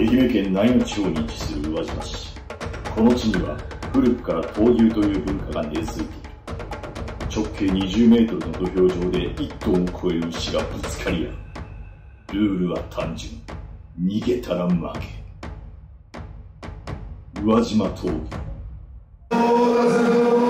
愛媛県内の地方に位置する宇和島市。この地には古くから闘牛という文化が根付いている。直径20メートルの土俵上で1トンを超える牛がぶつかり合う。ルールは単純。逃げたら負け。宇和島闘牛。